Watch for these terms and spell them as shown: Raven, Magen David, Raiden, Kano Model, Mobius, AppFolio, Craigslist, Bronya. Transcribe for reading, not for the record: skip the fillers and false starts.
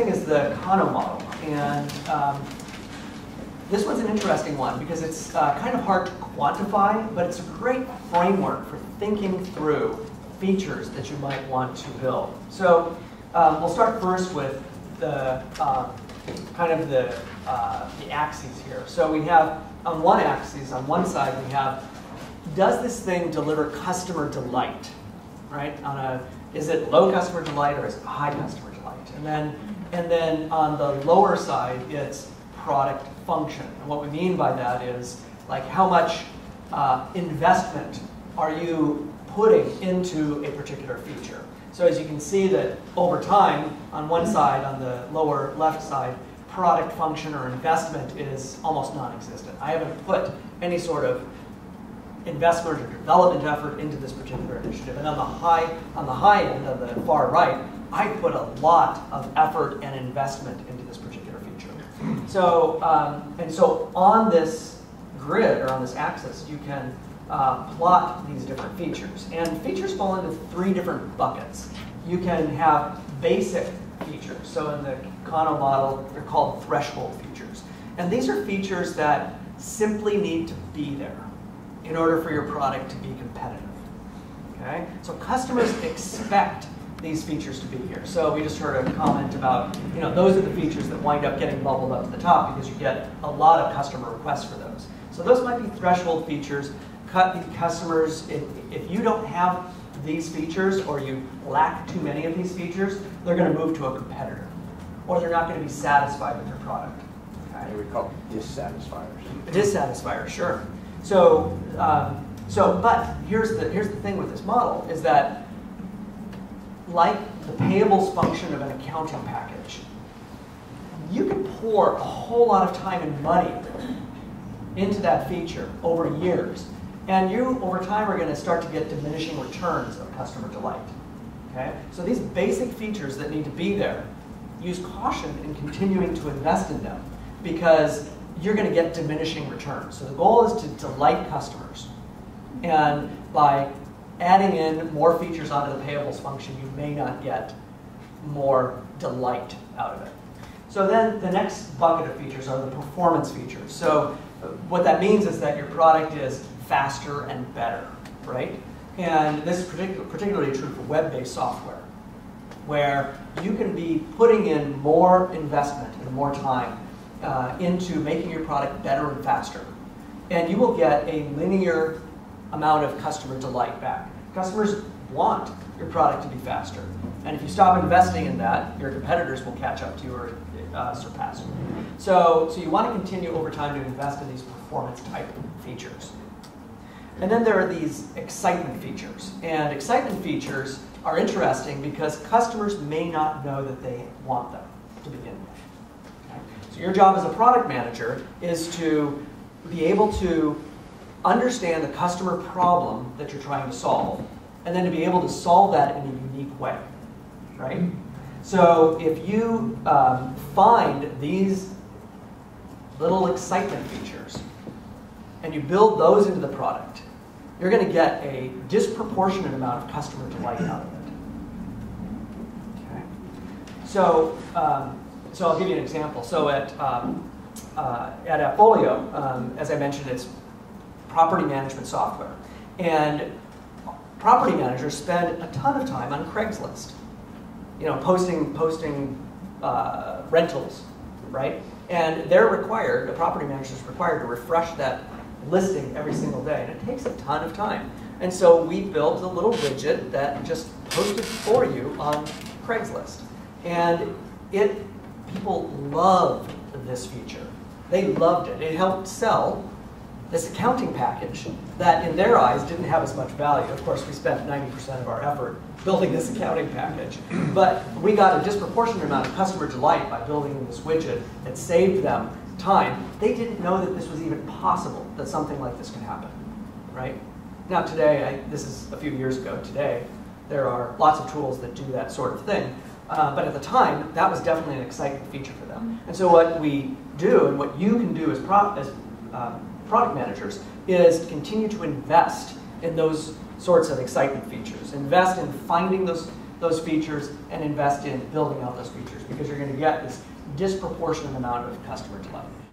thing is the Kano model, and this one's an interesting one because it's kind of hard to quantify, but it's a great framework for thinking through features that you might want to build. So we'll start first with the kind of the axes here. So we have on one axis, on one side, we have, does this thing deliver customer delight, right? On a, is it low customer delight or is it high customer delight? And then on the lower side, it's product function. And what we mean by that is, like, how much investment are you putting into a particular feature? So as you can see that over time, on one side, on the lower left side, product function or investment is almost non-existent. I haven't put any sort of investment or development effort into this particular initiative. And on the high end, on the far right, I put a lot of effort and investment into this particular feature. So and so on this grid or on this axis, you can plot these different features. And features fall into three different buckets. You can have basic features. So in the Kano model, they're called threshold features. And these are features that simply need to be there in order for your product to be competitive. Okay? So customers expect these features to be here. So we just heard a comment about, you know, those are the features that wind up getting bubbled up to the top because you get a lot of customer requests for those. So those might be threshold features. Customers, if you don't have these features or you lack too many of these features, they're going to move to a competitor, or they're not going to be satisfied with your product. Okay? We call them dissatisfiers. Dissatisfier, sure. So, but here's the thing with this model is that, like the payables function of an accounting package, you can pour a whole lot of time and money into that feature over years, and you over time are going to start to get diminishing returns of customer delight. Okay? So these basic features that need to be there, use caution in continuing to invest in them because you're going to get diminishing returns. So the goal is to delight customers, and by adding in more features onto the payables function, you may not get more delight out of it. So then the next bucket of features are the performance features. So what that means is that your product is faster and better, right? And this is particularly true for web-based software, where you can be putting in more investment and more time into making your product better and faster. And you will get a linear amount of customer delight back. Customers want your product to be faster. And if you stop investing in that, your competitors will catch up to you or surpass you. So you want to continue over time to invest in these performance type features. And then there are these excitement features. And excitement features are interesting because customers may not know that they want them to begin with. Okay? So your job as a product manager is to be able to understand the customer problem that you're trying to solve, and then to be able to solve that in a unique way, right? So if you find these little excitement features and you build those into the product, you're going to get a disproportionate amount of customer delight out of it. Okay? So, so I'll give you an example. So at AppFolio, as I mentioned, it's property management software. And property managers spend a ton of time on Craigslist, you know, posting rentals, right? And they're required, the property manager is required to refresh that listing every single day, and it takes a ton of time. And so we built a little widget that just posted for you on Craigslist. And people loved this feature. They loved it. It helped sell this accounting package that in their eyes didn't have as much value. Of course, we spent 90% of our effort building this accounting package, but we got a disproportionate amount of customer delight by building this widget that saved them time. They didn't know that this was even possible, that something like this could happen, right? Now today, this is a few years ago today, there are lots of tools that do that sort of thing, but at the time, that was definitely an exciting feature for them. And so what we do and what you can do as product managers is continue to invest in those sorts of excitement features. Invest in finding those those features and invest in building out those features, because you're going to get this disproportionate amount of customer delight.